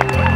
job.